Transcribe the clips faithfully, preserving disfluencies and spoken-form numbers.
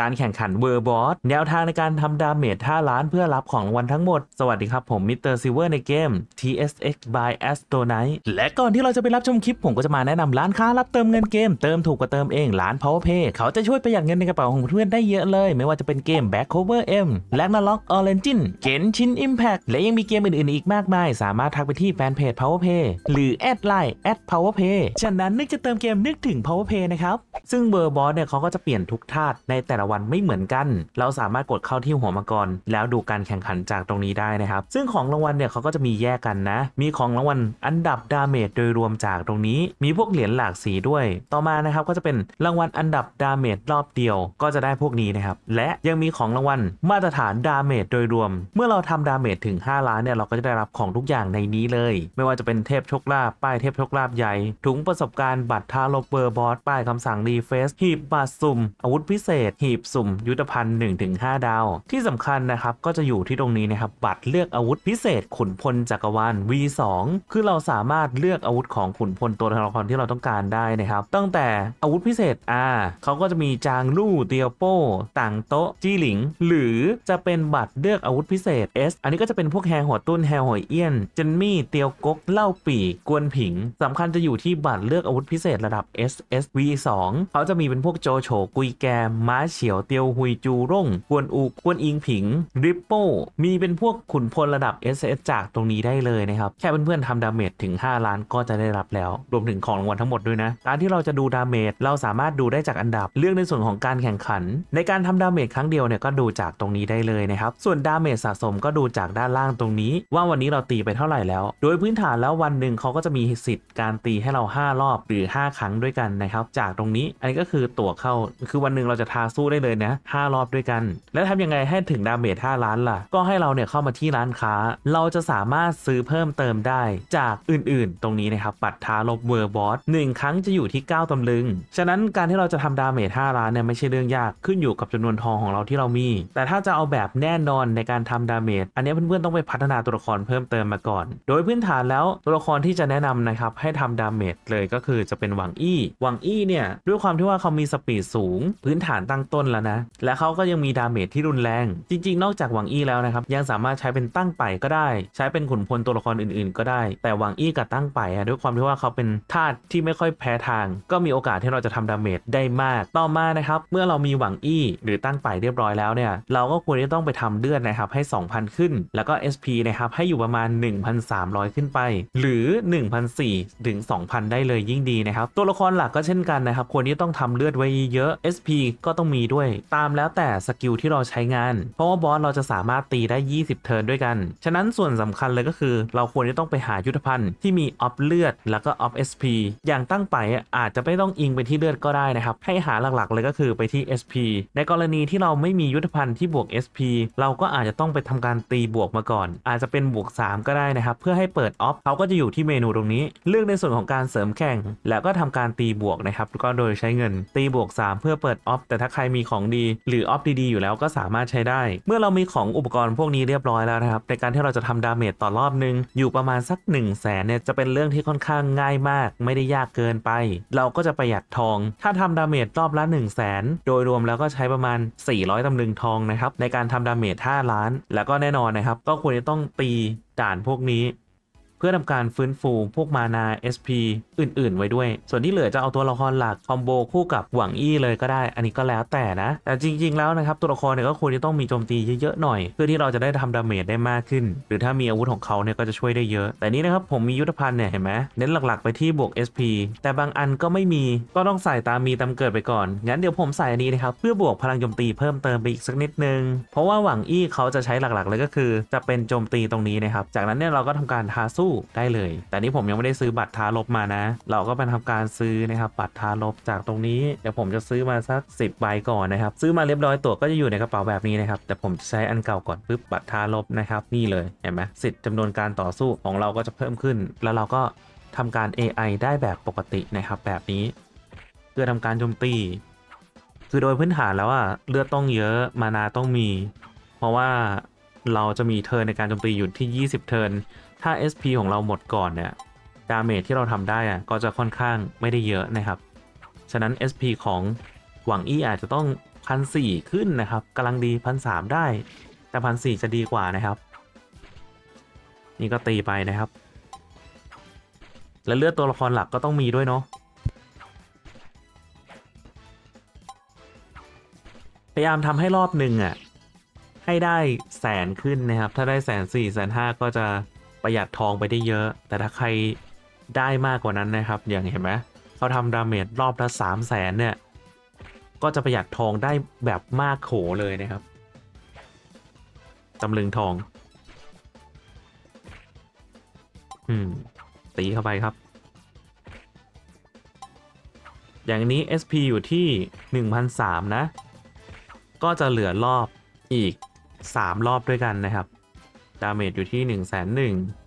การแข่งขันเวอร์บอสแนวทางในการทำดาเมจห้าล้านเพื่อรับของรางวัลทั้งหมดสวัสดีครับผมมิสเตอร์ซิลเวอร์ในเกม ที เอส เอ็กซ์ by Astonite และก่อนที่เราจะไปรับชมคลิปผมก็จะมาแนะนำร้านค้ารับเติมเงินเกมเติมถูกกว่าเติมเองร้าน PowerPay เขาจะช่วยประหยัดเงินในกระเป๋าของเพื่อนได้เยอะเลยไม่ว่าจะเป็นเกม Backcover M และ Ragnarok Origin Genshin Impact และยังมีเกมอื่นๆอีกมากมายสามารถทักไปที่แฟนเพจ PowerPay หรือแอดไลน์ แอท powerpay ฉะนั้นนึกจะเติมเกมนึกถึง PowerPay นะครับซึ่งเวอร์บอสเนี่ยเขาก็จะเปลี่ยนทุกธาตุในแต่วันไม่เหมือนกันเราสามารถกดเข้าที่หัวมังกรแล้วดูการแข่งขันจากตรงนี้ได้นะครับซึ่งของรางวัลเนี่ยเขาก็จะมีแยกกันนะมีของรางวัลอันดับดาเมจโดยรวมจากตรงนี้มีพวกเหรียญหลากสีด้วยต่อมานะครับก็จะเป็นรางวัลอันดับดาเมจรอบเดียวก็จะได้พวกนี้นะครับและยังมีของรางวัลมาตรฐานดาเมจโดยรวมเมื่อเราทำดาเมจถึงห้าล้านเนี่ยเราก็จะได้รับของทุกอย่างในนี้เลยไม่ว่าจะเป็นเทพโชคลาภป้ายเทพโชคลาภใหญ่ถุงประสบการณ์บัตรทารกเบอร์บอสป้ายคำสั่งรีเฟซหีบบัตรสุ่มอาวุธพิเศษหีบสุ่มยุทธภัณฑ์ หนึ่งถึงห้า ดาวที่สำคัญนะครับก็จะอยู่ที่ตรงนี้นะครับบัตรเลือกอาวุธพิเศษขุนพลจักรวาล วี สอง คือเราสามารถเลือกอาวุธของขุนพลตัวละครที่เราต้องการได้นะครับตั้งแต่อาวุธพิเศษ R เขาก็จะมีจางลู่เตียวโป้ต่างโต๊ะจีหลิงหรือจะเป็นบัตรเลือกอาวุธพิเศษ S อันนี้ก็จะเป็นพวกแฮหัวตุ้นแฮหอยเอี้ยนเจนมี่เตียวก๊กเล่าปีกวนผิงสำคัญจะอยู่ที่บัตรเลือกอาวุธพิเศษระดับ เอส เอส วี สอง เขาจะมีเป็นพวกโจโฉกุยแกม้าเฉียวเตียวหุยจูร่งกวนอูกวนอิงผิงริปโป้มีเป็นพวกขุนพลระดับ เอส เอส จากตรงนี้ได้เลยนะครับแค่เพื่อนๆทำดาเมจถึงห้าล้านก็จะได้รับแล้วรวมถึงของรางวัลทั้งหมดด้วยนะการที่เราจะดูดาเมจเราสามารถดูได้จากอันดับเลือกในส่วนของการแข่งขันในการทำดาเมจครั้งเดียวเนี่ยก็ดูจากตรงนี้ได้เลยนะครับส่วนดาเมจสะสมก็ดูจากด้านล่างตรงนี้ว่าวันนี้เราตีไปเท่าไหร่แล้วโดยพื้นฐานแล้ววันหนึ่งเขาก็จะมีสิทธิ์การตีให้เราห้ารอบหรือห้าครั้งด้วยกันนะครับจากตรงนี้อันนี้ก็คือตั๋วเข้าคือวันหนึ่งเราจะทาสู้ได้เลยนะห้ารอบด้วยกันแล้วทำยังไงให้ถึงดาเมจห้าล้านล่ะก็ให้เราเนี่ยเข้ามาที่ร้านค้าเราจะสามารถซื้อเพิ่มเติมได้จากอื่นๆตรงนี้นะครับบัตรท้าลบเวอร์บอสหนึ่งครั้งจะอยู่ที่เก้าตำลึงฉะนั้นการที่เราจะทำดาเมจห้าล้านเนี่ยไม่ใช่เรื่องยากขึ้นอยู่กับจำนวนทองของเราที่เรามีแต่ถ้าจะเอาแบบแน่นอนในการทำดาเมจอันนี้เพื่อนๆต้องไปพัฒนาตัวละครเพิ่มเติมมาก่อนโดยพื้นฐานแล้วตัวละครที่จะแนะนำนะครับให้ทำดาเมจเลยก็คือจะเป็นหวังอี้หวังอี้เนี่ยด้วยความที่ว่าเขามีสปีดสูงพื้นฐานตั้งต้นแล้วนะและเขาก็ยังมีดาเมจที่รุนแรงจริงๆนอกจากหวังอี้แล้วนะครับยังสามารถใช้เป็นตั้งไปก็ได้ใช้เป็นขุนพลตัวละครอื่นๆก็ได้แต่หวังอี้กับตั้งไปด้วยความที่ว่าเขาเป็นธาตุที่ไม่ค่อยแพ้ทางก็มีโอกาสที่เราจะทำดาเมจได้มากต่อมานะครับเมื่อเรามีหวังอี้หรือตั้งไปเรียบร้อยแล้วเนี่ยเราก็ควรจะต้องไปทำเลือดนะครับให้ สองพัน ขึ้นแล้วก็ เอส พี นะครับให้อยู่ประมาณ หนึ่งพันสามร้อย ขึ้นไปหรือ หนึ่งพันสี่ร้อย ถึง สองพัน ได้เลยยิ่งดีนะครับตัวละครหลักก็เช่นกันนะครับควรที่ต้องทำเลือดไว้เยอะ เอส พี ก็ต้องมีด้วยตามแล้วแต่สกิลที่เราใช้งานเพราะว่าบอสเราจะสามารถตีได้ยี่สิบเทิร์นด้วยกันฉะนั้นส่วนสำคัญเลยก็คือเราควรจะต้องไปหายุทธภัณฑ์ที่มีออฟเลือดแล้วก็ออฟ เอส พี อย่างตั้งไปอาจจะไม่ต้องอิงไปที่เลือดก็ได้นะครับให้หาหลักๆเลยก็คือไปที่ เอส พี ในกรณีที่เราไม่มียุทธภัณฑ์ที่บวก เอส พี เราก็อาจจะต้องไปทำการตีบวกมาก่อนอาจจะเป็นบวกสามก็ได้นะครับเพื่อให้เปิดออฟเขาก็จะอยู่ที่เมนูตรงนี้เลือกในส่วนของการเสริมแข่งแล้วก็ทำการตีบวกนะครับก็โดยใช้เงินตีบวกสามเพื่อเปิดออฟแต่ถ้าใครมีของดีหรือออฟดีๆอยู่แล้วก็สามารถใช้ได้เมื่อเรามีของอุปกรณ์พวกนี้เรียบร้อยแล้วนะครับในการที่เราจะทำดาเมจต่อรอบนึงอยู่ประมาณสักหนึ่งแสนเนี่ยจะเป็นเรื่องที่ค่อนข้างง่ายมากไม่ได้ยากเกินไปเราก็จะประหยัดทองถ้าทำดาเมจรอบละหนึ่งแสนโดยรวมแล้วก็ใช้ประมาณสี่ร้อยตำลึงทองนะครับในการทำดาเมจห้าล้านแล้วก็แน่นอนนะครับก็ควรจะต้องตีด่านพวกนี้เพื่อทำการฟื้นฟูพวกมานา เอส พี อื่นๆไว้ด้วยส่วนที่เหลือจะเอาตัวละครหลักคอมโบคู่กับหวังอี้เลยก็ได้อันนี้ก็แล้วแต่นะแต่จริงๆแล้วนะครับตัวละครเนี่ยก็ควรจะต้องมีโจมตีเยอะๆหน่อยเพื่อที่เราจะได้ทำดาเมจได้มากขึ้นหรือถ้ามีอาวุธของเขาเนี่ยก็จะช่วยได้เยอะแต่นี้นะครับผมมียุทธภัณฑ์เนี่ยเห็นไหมเน้นหลักๆไปที่บวก เอส พี แต่บางอันก็ไม่มีก็ต้องใส่ตามมีตามเกิดไปก่อนงั้นเดี๋ยวผมใส่อันนี้นะครับเพื่อบวกพลังโจมตีเพิ่มเติมไปอีกสักนิดนึงเพราะว่าหวังอี้เขาจะใช้หลักๆเลยก็คือจะเป็นโจมตีตรงนี้นะครับจากนั้นเนี่ยเราก็ทำการท้าสู้ได้เลยแต่นี้ผมยังไม่ได้ซื้อบัตรท้าลบมานะเราก็ไปทำการซื้อนะครับบัตรท้าลบจากตรงนี้เดี๋ยวผมจะซื้อมาสักสิบใบก่อนนะครับซื้อมาเรียบร้อยตั๋วก็จะอยู่ในกระเป๋าแบบนี้นะครับแต่ผมจะใช้อันเก่าก่อนปึ๊บบัตรท้าลบนะครับนี่เลยเห็นไหมสิทธิ์จำนวนการต่อสู้ของเราก็จะเพิ่มขึ้นแล้วเราก็ทำการ เอ ไอ ได้แบบปกตินะครับแบบนี้เพื่อทำการโจมตีคือโดยพื้นฐานแล้วว่าเลือดต้องเยอะมานาต้องมีเพราะว่าเราจะมีเทิร์นในการโจมตีอยู่ที่ยี่สิบเทิร์นถ้า เอส พี ของเราหมดก่อนเนี่ยดาเมจที่เราทำได้อะก็จะค่อนข้างไม่ได้เยอะนะครับฉะนั้น เอส พี ของหวังอี้อาจจะต้อง หนึ่งพันสี่ร้อยขึ้นนะครับกำลังดีหนึ่งพันสามร้อยได้แต่หนึ่งพันสี่ร้อยจะดีกว่านะครับนี่ก็ตีไปนะครับและเลือดตัวละครหลักก็ต้องมีด้วยเนาะพยายามทำให้รอบหนึ่งอ่ะให้ได้แสนขึ้นนะครับถ้าได้แสนสี่แสนห้าก็จะประหยัดทองไปได้เยอะแต่ถ้าใครได้มากกว่านั้นนะครับอย่างเห็นไหมเขาทำดาเมจรอบละสามแสนเนี่ยก็จะประหยัดทองได้แบบมากโขเลยนะครับตำลึงทองอืมตีเข้าไปครับอย่างนี้ เอส พี อยู่ที่ หนึ่งพันสามร้อย นะก็จะเหลือรอบอีกสามรอบด้วยกันนะครับดาเมจอยู่ที่ หนึ่งแสนหนึ่งหมื่น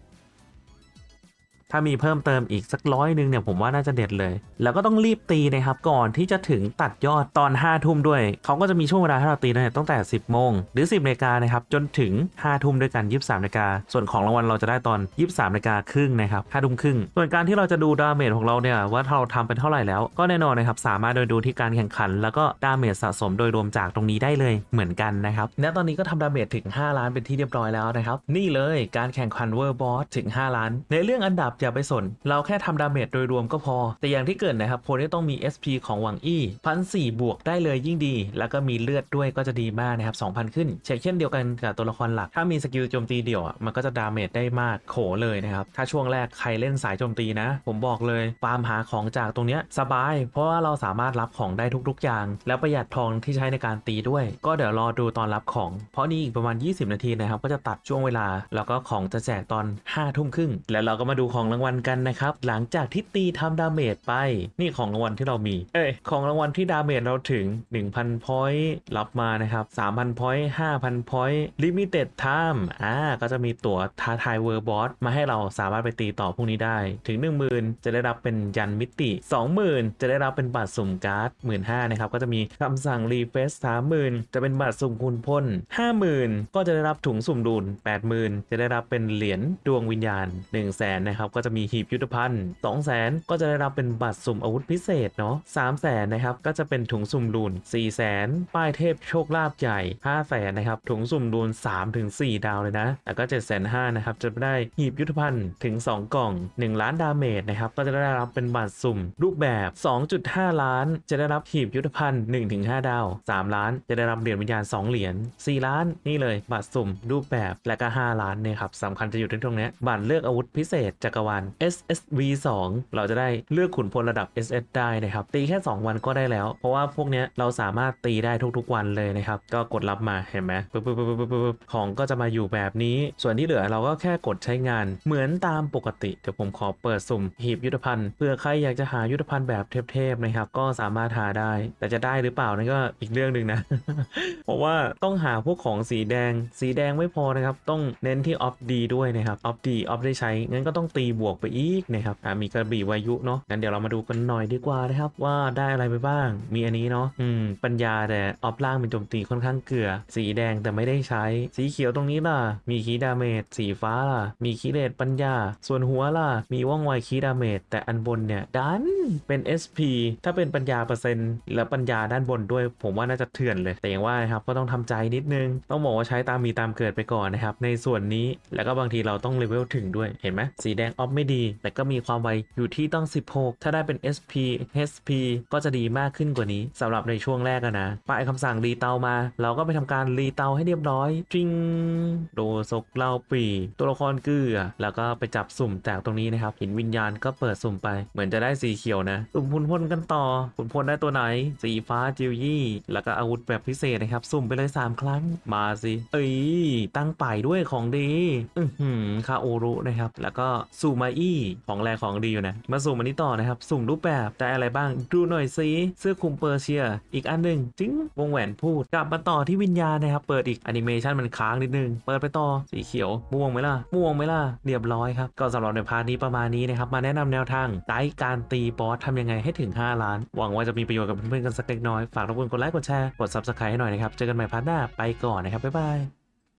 ถ้ามีเพิ่มเติมอีกสักร้อยหนึ่งเนี่ยผมว่าน่าจะเด็ดเลยแล้วก็ต้องรีบตีนะครับก่อนที่จะถึงตัดยอดตอนห้าทุ่มด้วยเขาก็จะมีช่วงเวลาให้เราตีนะตั้งแต่สิบโมงหรือสิบนาฬิกานะครับจนถึงห้าทุ่มด้วยกันยี่สิบสามนาฬิกาส่วนของรางวัลเราจะได้ตอนยี่สิบสามนาฬิกาครึ่งนะครับห้าทุ่มครึ่งส่วนการที่เราจะดูดาเมจของเราเนี่ยว่าเราทำเป็นเท่าไหร่แล้วก็แน่นอนนะครับสามารถโดยดูที่การแข่งขันแล้วก็ดาเมจสะสมโดยรวมจากตรงนี้ได้เลยเหมือนกันนะครับณตอนนี้ก็ทำดาเมจถึงห้าล้านเป็นที่เรียบร้อยแล้วนะครับนี่เลยการแข่งขันเวอร์บอสถึงห้าล้านในเรื่องอันดับอย่าไปสนเราแค่ทำดาเมจโดยรวมก็พอแต่อย่างที่เกิดนะครับคนที่ต้องมี เอส พี ของหวังอี้พันสี่บวกได้เลยยิ่งดีแล้วก็มีเลือดด้วยก็จะดีมากนะครับ สองพัน ขึ้นเช็คเช่นเดียวกันกับตัวละครหลักถ้ามีสกิลโจมตีเดี่ยวมันก็จะดาเมจได้มากโขเลยนะครับถ้าช่วงแรกใครเล่นสายโจมตีนะผมบอกเลยฟาร์มหาของจากตรงเนี้ยสบายเพราะว่าเราสามารถรับของได้ทุกๆอย่างแล้วประหยัดทองที่ใช้ในการตีด้วยก็เดี๋ยวรอดูตอนรับของเพราะนี่อีกประมาณยี่สิบนาทีนะครับก็จะตัดช่วงเวลาแล้วก็ของจะแจกตอนห้าทุ่มครึ่งแล้วเราก็มาดูของรางวัลกันนะครับหลังจากที่ตีทำดาเมจไปนี่ของรางวัลที่เรามีเอ้ยของรางวัลที่ดาเมจเราถึง หนึ่งพัน พอยต์รับมานะครับ สามพัน พอยต์ ห้าพัน พอยต์ Limited Time อ่าก็จะมีตั๋วท้าทายเวอร์บอสมาให้เราสามารถไปตีต่อพวกนี้ได้ถึง หนึ่งหมื่น จะได้รับเป็นยันมิติ สองหมื่น จะได้รับเป็นบัตรสุ่มการ์ด หนึ่งหมื่นห้าพัน นะครับก็จะมีคำสั่งรีเฟรช สามหมื่น จะเป็นบัตรสุ่มคุณพล ห้าหมื่น ก็จะได้รับถุงสุ่มดูน แปดหมื่น จะได้รับเป็นเหรียญดวงวิญญาณ หนึ่งแสน นะครับก็จะมีหีบยุทธภัณฑ์ สองแสน ก็จะได้รับเป็นบัตรสุ่มอาวุธพิเศษเนาะ สามแสน นะครับก็จะเป็นถุงสุ่มดูน สี่แสน ป้ายเทพโชคลาภใหญ่ ห้าแสน นะครับถุงสุ่มดูน สามถึงสี่ ดาวเลยนะแล้วก็ เจ็ดแสนห้าพัน นะครับจะได้หีบยุทธภัณฑ์ถึงสองกล่องหนึ่งล้านดาเมจนะครับก็จะได้รับเป็นบัตรสุ่มรูปแบบ สองจุดห้า ล้านจะได้รับหีบยุทธภัณฑ์ หนึ่งถึงห้า ดาว สาม ล้านจะได้รับเหรียญวิญญาณ สอง เหรียญ สี่ ล้านนี่เลยบัตรสุ่มรูปแบบและก็ ห้า ล้านเนี่ยครับสำคัญจะอยู่ที่ตรงนี้บัตรเลือกอาวุธพิเศษจักรวาล เอส เอส วี สอง เราจะได้เลือกขุนพลระดับ เอส เอส ได้นะครับตีแค่สองวันก็ได้แล้วเพราะว่าพวกเนี้ยเราสามารถตีได้ทุกๆวันเลยนะครับก็กดรับมาเห็นไหมปุ๊บปุ๊บปุ๊บปุ๊บปุ๊บของก็จะมาอยู่แบบนี้ส่วนที่เหลือเราก็แค่กดใช้งานเหมือนตามปกติเดี๋ยวผมขอเปิดสุ่มหีบยุทธภัณฑ์เพื่อใครอยากจะหายุทธภัณฑ์แบบเทพๆนะครับก็สามารถหาได้แต่จะได้หรือเปล่านั่นก็อีกเรื่องหนึ่งนะ เพราะว่าต้องหาพวกของสีแดงสีแดงไม่พอนะครับต้องเน้นที่ออฟดีด้วยนะครับออฟดีออฟได้ใช้งั้นก็ต้องตีบวกไปอีกนะครับอ่ามีกระบี่วายุเนาะงั้นเดี๋ยวเรามาดูกันหน่อยดีกว่านะครับว่าได้อะไรไปบ้างมีอันนี้เนาะอืมปัญญาแต่ออฟล่างเป็นโจมตีค่อนข้างเกลือสีแดงแต่ไม่ได้ใช้สีเขียวตรงนี้ล่ะมีคีดาเมจสีฟ้าล่ะมีคีเรตปัญญาส่วนหัวล่ะมีว่องไวคีดาเมจแต่อันบนเนี่ยดันเป็น เอส พี ถ้าเป็นปัญญาเปอร์เซ็นต์และปัญญาด้านบนด้วยผมว่าน่าจะเถื่อนเลยแต่อย่างว่านะครับก็ต้องทำใจนิดนึงต้องบอกว่าใช้ตามมีตามเกิดไปก่อนนะครับในส่วนนี้แล้วก็บางทีเราต้องเลเวลถึงด้วยเห็นไหมสีแดงออฟไม่ดีแต่ก็มีความไวอยู่ที่ต้องสิบหกถ้าได้เป็น เอส พี เอส พี ก็จะดีมากขึ้นกว่านี้สำหรับในช่วงแรกนะป้ายคำสั่งรีเตามาเราก็ไปทำการรีเตาให้เรียบร้อยจริงโดซกเล่าปีตัวละครเกลือแล้วก็ไปจับสุ่มจากตรงนี้นะครับหินวิญญาณก็เปิดสุ่มไปเหมือนจะได้สีเขียวนะสุ่มพุ่นพ่นกันต่อพุ่นพ่นได้ตัวไหนสีฟ้าจิวยี่แล้วก็อาวุธแบบพิเศษนะครับสุ่มไปเลยสามครั้งมาสิเอ้ยตั้งป่ายด้วยของดีอื้อหือคาโอรุนะครับแล้วก็ซูมาอี้ของแรงของดีอยู่นะมาสุ่มอันนี้ต่อนะครับสุ่มรูปแบบแต่อะไรบ้างดูหน่อยสิเสื้อคลุมเปอร์เซียอีกอันหนึ่งจึงวงแหวนพูดกลับมาต่อที่วิญญาณนะครับเปิดอีกแอนิเมชันมันค้างนิดนึงเปิดไปต่อสีเขียวม่วงไหมล่ะม่วงไหมล่ะเรียบร้อยครับก็สำหรับในพาร์ทนี้ประมาณนี้นะครับมาแนะนำแนวทางไกด์การตีบอสทำยังไงให้ถึงห้าล้านหวังว่าจะมีประโยชน์กับเพื่อนๆกันสักเล็กน้อยฝากรบกวนกดไลค์กดแชร์กดซับสไครต์ให้หน่อยนะครับเจอกันใหม่พาร์ทหน้าไปก่อนนะครับบ๊ายบาย